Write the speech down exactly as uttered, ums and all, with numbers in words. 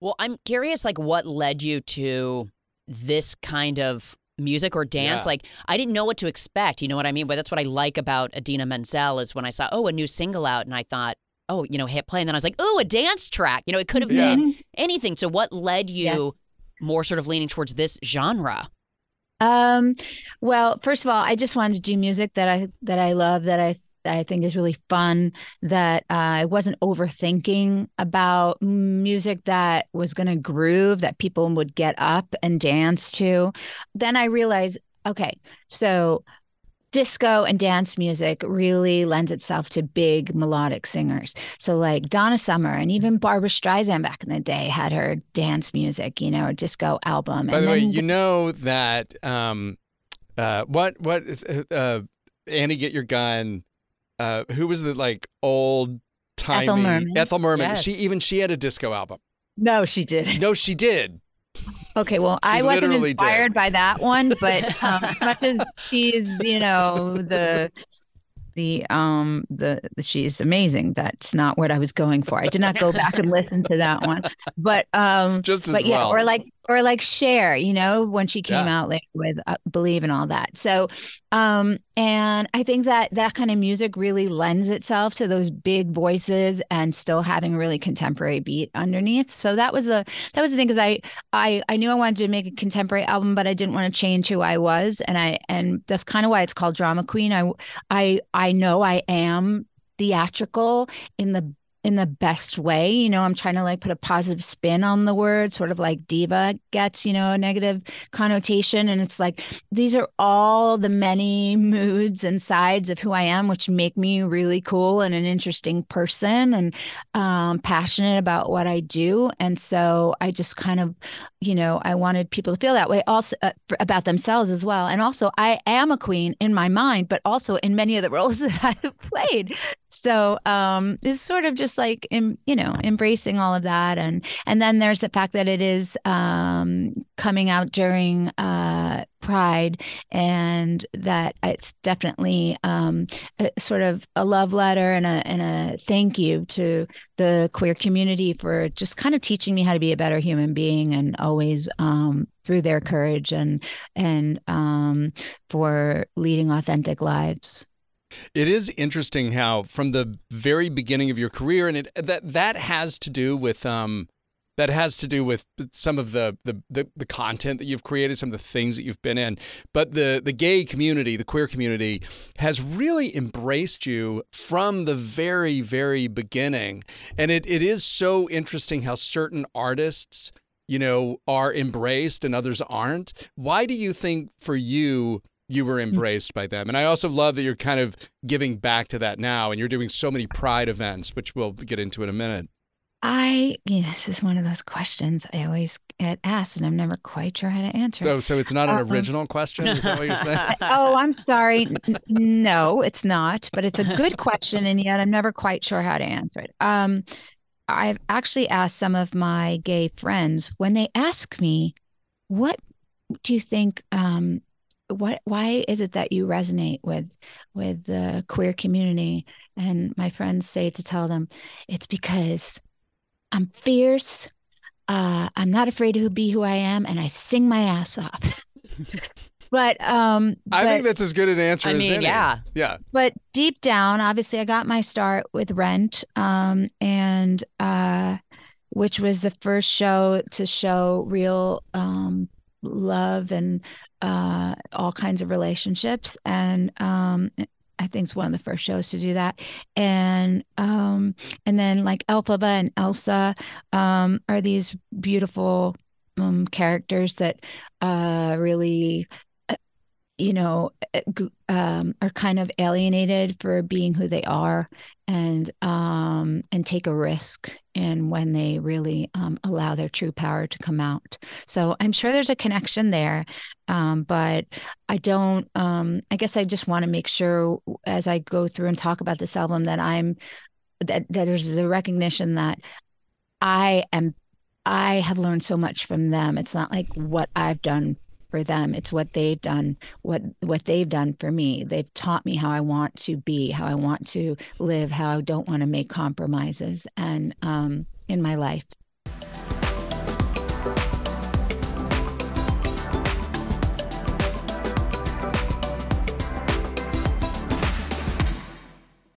Well, I'm curious, like, what led you to this kind of music or dance? Yeah. Like, I didn't know what to expect, you know what I mean? But that's what I like about Idina Menzel is when I saw, oh, a new single out, and I thought, oh, you know, hit play. And then I was like, oh, a dance track. You know, it could have yeah. been anything. So what led you yeah. more sort of leaning towards this genre? Um, well, first of all, I just wanted to do music that I that I love, that I I think is really fun, that uh, I wasn't overthinking about music that was going to groove, that people would get up and dance to. Then I realized, okay, so disco and dance music really lends itself to big melodic singers. So like Donna Summer and even Barbara Streisand back in the day had her dance music, you know, or disco album. By and the way, you know that um, uh, what, what, uh, Annie Get Your Gun, Uh, who was the like old timey Ethel Merman? Ethel Merman. Yes. She even she had a disco album. No, she did. No, she did. Okay, well, she I wasn't inspired did. by that one, but um, as much as she's, you know, the the um the she's amazing. That's not what I was going for. I did not go back and listen to that one, but um, just as but yeah, well. or like or like Cher, you know, when she came yeah. out later with uh, Believe and all that. So, um, and I think that that kind of music really lends itself to those big voices and still having a really contemporary beat underneath. So that was the that was the thing, because I I I knew I wanted to make a contemporary album, but I didn't want to change who I was, and I and that's kind of why it's called Drama Queen. I I I. I know I am theatrical in the in the best way. You know, I'm trying to like put a positive spin on the word, sort of like diva gets, you know, a negative connotation. And it's like, these are all the many moods and sides of who I am, which make me really cool and an interesting person and um, passionate about what I do. And so I just kind of, you know, I wanted people to feel that way also uh, about themselves as well. And also I am a queen in my mind, but also in many of the roles that I've played. So um, it's sort of just like, in, you know, embracing all of that. And and then there's the fact that it is um, coming out during uh, Pride, and that it's definitely um, a, sort of a love letter and a, and a thank you to the queer community for just kind of teaching me how to be a better human being, and always um, through their courage and, and um, for leading authentic lives. It is interesting how from the very beginning of your career, and it that that has to do with um that has to do with some of the the the, the content that you've created, some of the things that you've been in, but the the gay community, the queer community has really embraced you from the very very beginning. And it it is so interesting how certain artists, you know, are embraced and others aren't. Why do you think for you you were embraced by them? And I also love that you're kind of giving back to that now, and you're doing so many Pride events, which we'll get into in a minute. I, you know, this is one of those questions I always get asked, and I'm never quite sure how to answer. So, so it's not an um, original question? Is that what you're saying? Oh, I'm sorry. No, it's not. But it's a good question, and yet I'm never quite sure how to answer it. Um, I've actually asked some of my gay friends, when they ask me, what do you think... Um, What? Why is it that you resonate with with the queer community? And my friends say to tell them, it's because I'm fierce. Uh, I'm not afraid to be who I am, and I sing my ass off. But um, I but, think that's as good an answer I as mean, any. Yeah, yeah. But deep down, obviously, I got my start with Rent, um, and uh, which was the first show to show real. Um, love and uh, all kinds of relationships. And um, I think it's one of the first shows to do that. And um, and then like Elphaba and Elsa um, are these beautiful um, characters that uh, really, uh, you know, um, are kind of alienated for being who they are, and um, and take a risk. And when they really um, allow their true power to come out. So I'm sure there's a connection there, um, but I don't, um, I guess I just want to make sure as I go through and talk about this album that I'm, that, that there's the recognition that I am, I have learned so much from them. It's not like what I've done for them. It's what they've done, what what they've done for me. They've taught me how I want to be, how I want to live, how I don't want to make compromises and um, in my life.